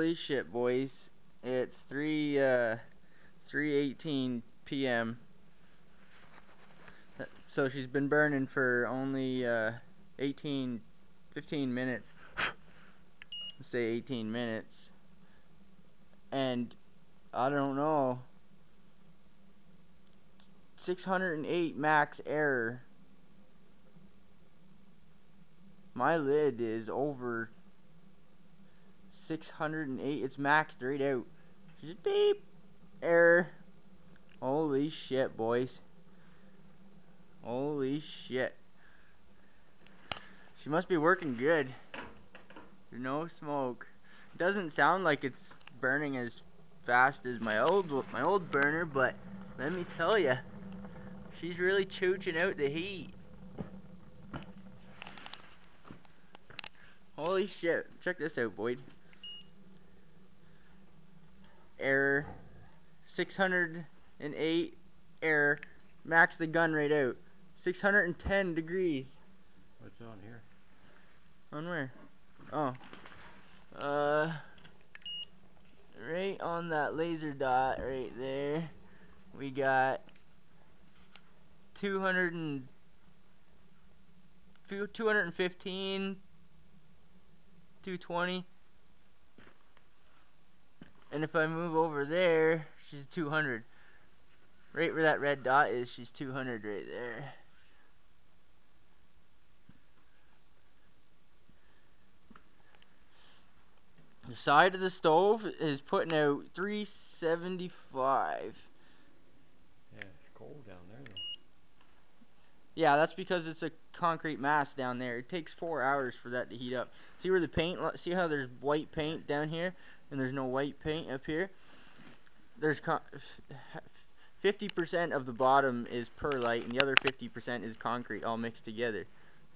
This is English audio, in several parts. Holy shit, boys. It's 3:18 p.m. So she's been burning for only 15 minutes. Let's say 18 minutes. And I don't know. 608 max error. My lid is over 608. It's maxed right out. Just beep. Error. Holy shit, boys. Holy shit. She must be working good. No smoke. It doesn't sound like it's burning as fast as my old burner, but let me tell you, she's really chooching out the heat. Holy shit. Check this out, Boyd. Error. 608 error. Max the gun right out. 610 degrees. What's on here? On where? Oh. Right on that laser dot right there, we got 215. 220, and if I move over there, she's 200. Right where that red dot is, she's 200 right there. The side of the stove is putting out 375. Yeah, it's cold down there though. Yeah, that's because it's a concrete mass down there. It takes 4 hours for that to heat up. See where the paint, see how there's white paint down here and there's no white paint up here? There's 50% of the bottom is perlite and the other 50% is concrete all mixed together.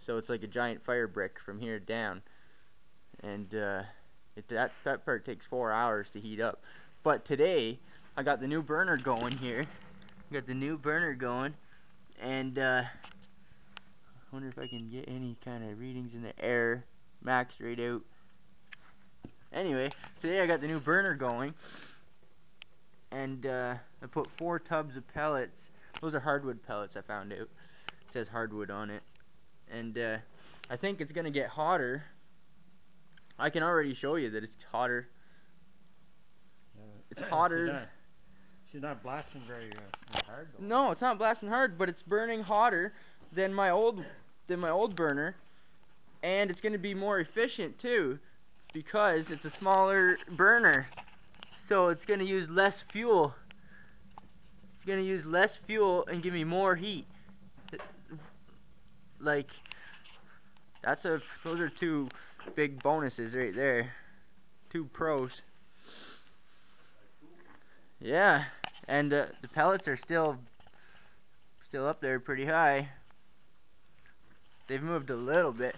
So it's like a giant fire brick from here down. And that part takes 4 hours to heat up. But today I got the new burner going here. And I wonder if I can get any kind of readings in the air, max right out. Anyway, today I got the new burner going, and I put 4 tubs of pellets. Those are hardwood pellets, I found out. It says hardwood on it. And I think it's gonna get hotter. I can already show you that it's hotter. It's hotter. It's not blasting very hard. Though. No, it's not blasting hard, but it's burning hotter than my old burner, and it's going to be more efficient too, because it's a smaller burner. So it's going to use less fuel. It's going to use less fuel and give me more heat. Like those are 2 big bonuses right there. 2 pros. Yeah. And the pellets are still up there pretty high. They've moved a little bit.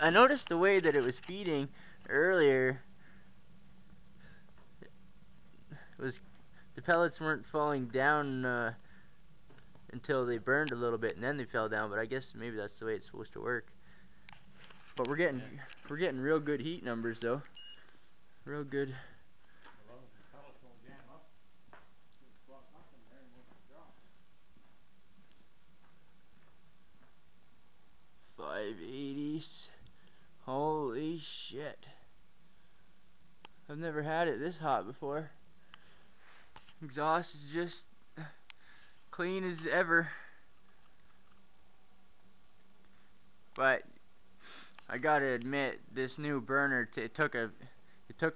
I noticed the way that it was feeding earlier, the pellets weren't falling down until they burned a little bit, and then they fell down. But I guess maybe that's the way it's supposed to work. But we're getting real good heat numbers though. Real good. Holy shit. I've never had it this hot before. Exhaust is just clean as ever. But I gotta admit, this new burner, it took a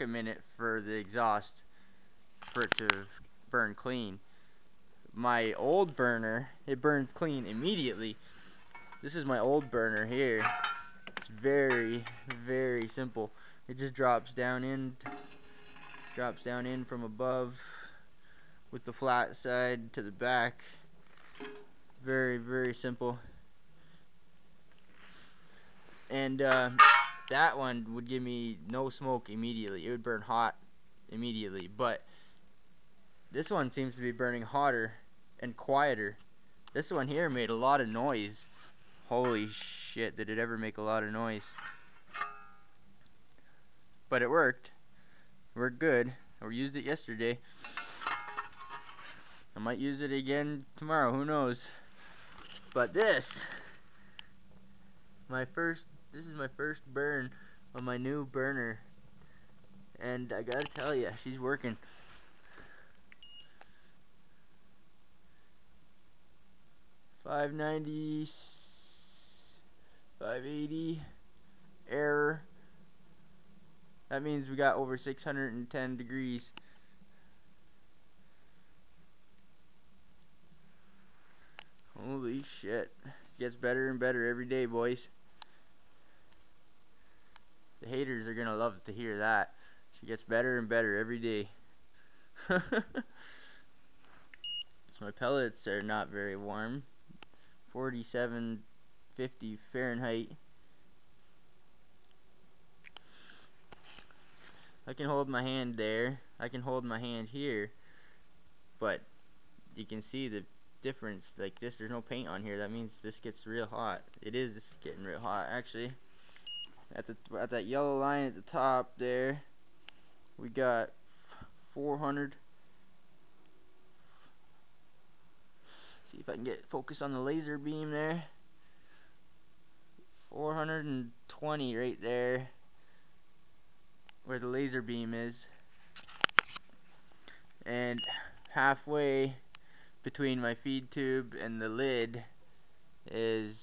minute for the exhaust for it to burn clean. My old burner, it burns clean immediately. This is my old burner here. It's very, very simple. It just drops down in from above with the flat side to the back. Very, very simple. And that one would give me no smoke immediately. It would burn hot immediately, but this one seems to be burning hotter and quieter. This one here made a lot of noise. Holy shit, did it ever make a lot of noise. But it worked. we're good. We used it yesterday. I might use it again tomorrow, who knows. But this is my first burn on my new burner, and I gotta tell you, she's working. $5.90, $5.80 error. That means we got over 610 degrees. Holy shit. Gets better and better every day, boys. The haters are gonna love to hear that. She gets better and better every day. So my pellets are not very warm. 4750 Fahrenheit. I can hold my hand there. I can hold my hand here. But you can see the difference. Like this, there's no paint on here. That means this gets real hot. It is getting real hot, actually. At that yellow line at the top there, we got 400. See if I can get focus on the laser beam there. 420 right there, where the laser beam is, and halfway between my feed tube and the lid is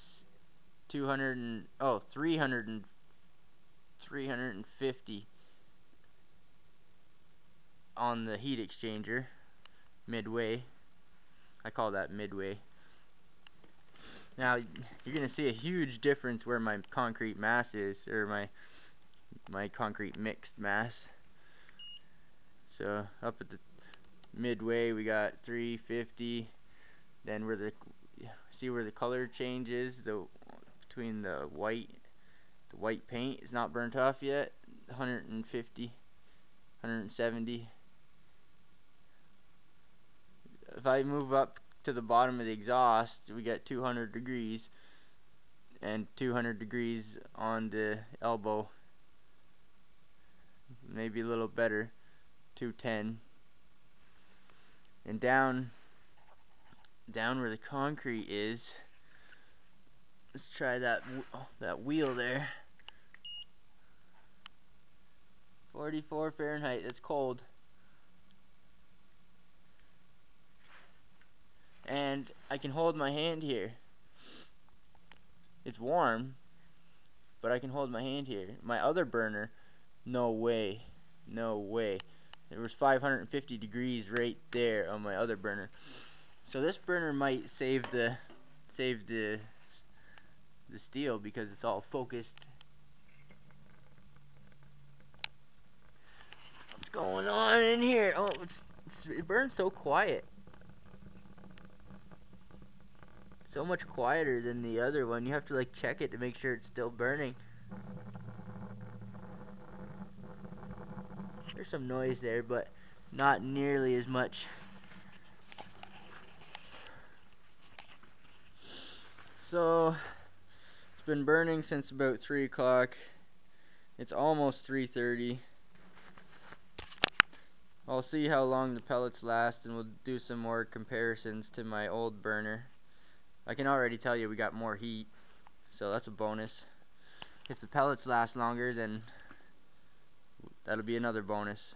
350 on the heat exchanger midway. I call that midway. Now you're gonna see a huge difference where my concrete mass is, or my concrete mixed mass. So up at the midway we got 350. Then see where the color changes, between the white paint is not burnt off yet, 150, 170. If I move up to the bottom of the exhaust, we got 200 degrees and 200 degrees on the elbow, maybe a little better, 210. And down where the concrete is, let's try that wheel there. 44 Fahrenheit. It's cold. And I can hold my hand here. It's warm, but I can hold my hand here. My other burner, no way, no way. There was 550 degrees right there on my other burner. So this burner might save the steel because it's all focused. What's going on in here? Oh, it burns so quiet. So much quieter than the other one. You have to like check it to make sure it's still burning. There's some noise there, but not nearly as much. So it's been burning since about 3 o'clock. It's almost 3:30. I'll see how long the pellets last, and we'll do some more comparisons to my old burner. I can already tell you we got more heat, so that's a bonus. If the pellets last longer, then that'll be another bonus.